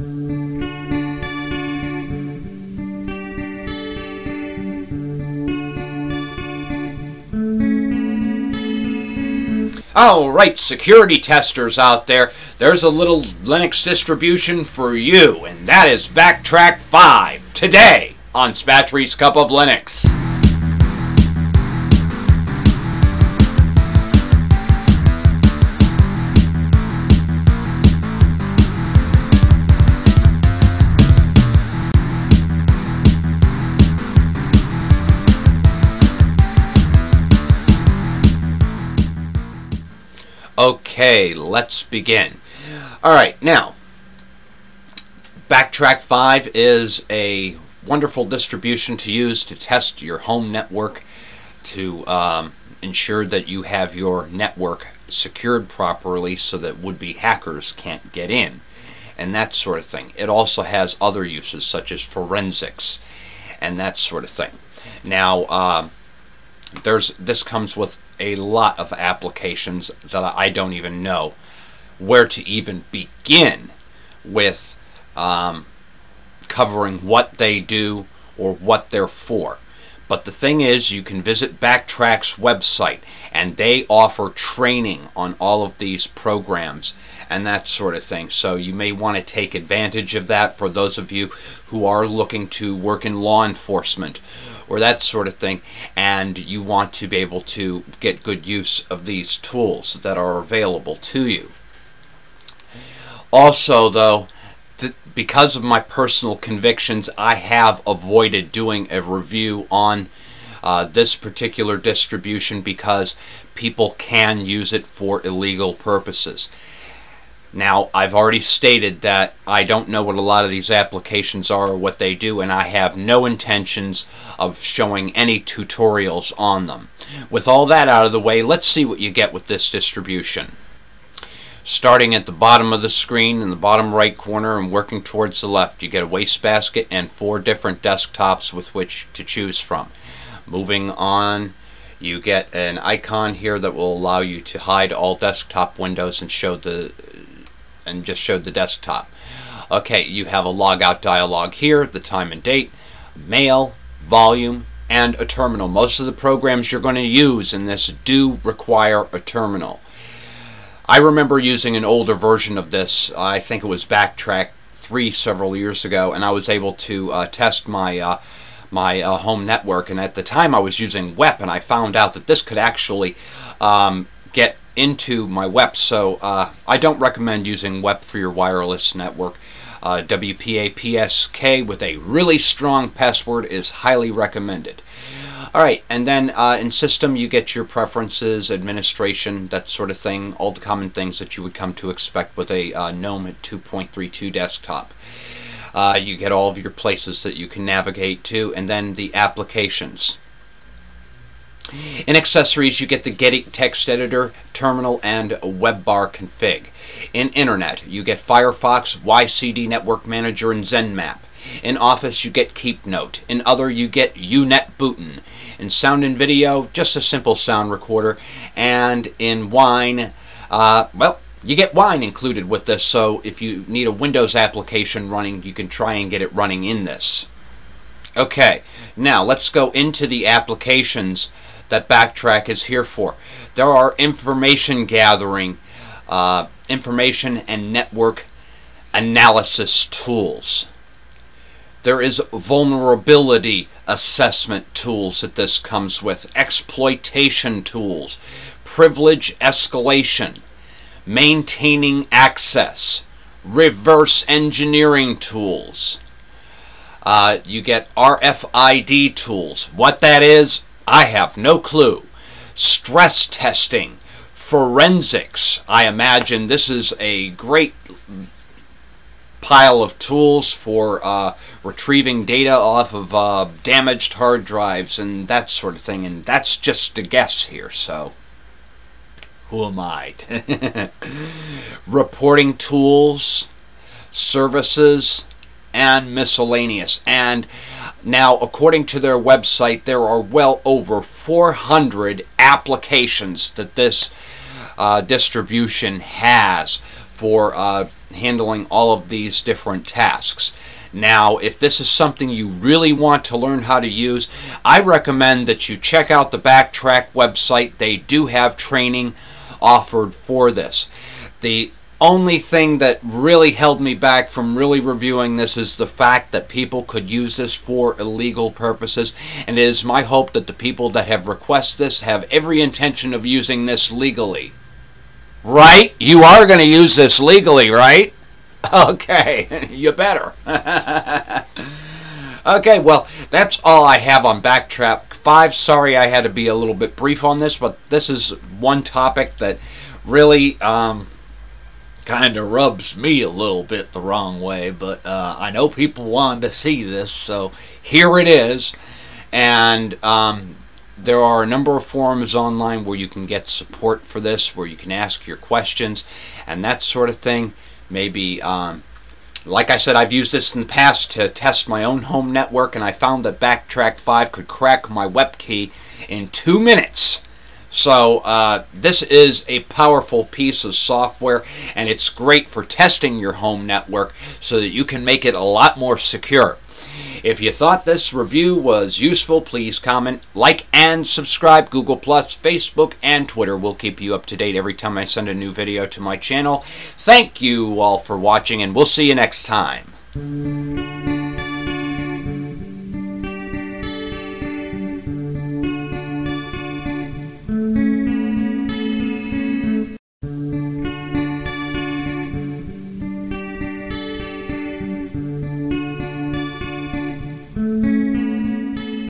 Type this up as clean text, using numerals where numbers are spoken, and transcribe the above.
Alright, security testers out there, there's a little Linux distribution for you, and that is BackTrack 5, today on Spatry's Cup of Linux. Okay, let's begin. Alright, now, BackTrack 5 is a wonderful distribution to use to test your home network, to ensure that you have your network secured properly so that would-be hackers can't get in, and that sort of thing. It also has other uses such as forensics and that sort of thing. Now, this comes with a lot of applications that I don't even know where to even begin with covering what they do or what they're for. But the thing is, you can visit BackTrack's website, and they offer training on all of these programs and that sort of thing. So you may want to take advantage of that for those of you who are looking to work in law enforcement or that sort of thing, and you want to be able to get good use of these tools that are available to you. Also, though, because of my personal convictions, I have avoided doing a review on this particular distribution because people can use it for illegal purposes. Now, I've already stated that I don't know what a lot of these applications are or what they do, and I have no intentions of showing any tutorials on them. With all that out of the way, let's see what you get with this distribution. Starting at the bottom of the screen in the bottom right corner and working towards the left, you get a wastebasket and 4 different desktops with which to choose from. Moving on, you get an icon here that will allow you to hide all desktop windows and show the just showed the desktop. Okay, you have a logout dialog here, the time and date, mail, volume, and a terminal. Most of the programs you're going to use in this do require a terminal. I remember using an older version of this, I think it was BackTrack 3 several years ago, and I was able to test my my home network, and at the time I was using WEP, and I found out that this could actually get into my WEP, so I don't recommend using WEP for your wireless network. WPA PSK with a really strong password is highly recommended. Alright, and then in system you get your preferences, administration, that sort of thing, all the common things that you would come to expect with a GNOME 2.32 desktop. You get all of your places that you can navigate to, and then the applications. In accessories, you get the Gedit text editor, terminal, and webbar config. In internet, you get Firefox, WICD network manager, and Zenmap. In Office, you get KeepNote. In Other, you get UNetbootin. In Sound and Video, just a simple sound recorder. And in Wine, well, you get Wine included with this, so if you need a Windows application running, you can try and get it running in this. Okay, now let's go into the applications that BackTrack is here for. There are information gathering, information and network analysis tools. There is vulnerability assessment tools that this comes with, exploitation tools, privilege escalation, maintaining access, reverse engineering tools. You get RFID tools. What that is, I have no clue. Stress testing, forensics. I imagine this is a great pile of tools for retrieving data off of damaged hard drives and that sort of thing, and that's just a guess here, so who am I? Reporting tools, services, and miscellaneous. And now, according to their website, there are well over 400 applications that this distribution has for handling all of these different tasks. Now, if this is something you really want to learn how to use, I recommend that you check out the BackTrack website. They do have training offered for this. The only thing that really held me back from really reviewing this is the fact that people could use this for illegal purposes, and it is my hope that the people that have requested this have every intention of using this legally. Right? You are going to use this legally, right? Okay, you better. Okay, well, that's all I have on BackTrack 5. Sorry I had to be a little bit brief on this, but this is one topic that really kind of rubs me a little bit the wrong way, but I know people wanted to see this, so here it is. And there are a number of forums online where you can get support for this, where you can ask your questions and that sort of thing. Maybe, like I said, I've used this in the past to test my own home network, and I found that BackTrack 5 could crack my WEP key in 2 minutes. So this is a powerful piece of software, and it's great for testing your home network so that you can make it a lot more secure. If you thought this review was useful, please comment, like, and subscribe. Google+, Facebook, and Twitter will keep you up to date every time I send a new video to my channel. Thank you all for watching, and we'll see you next time.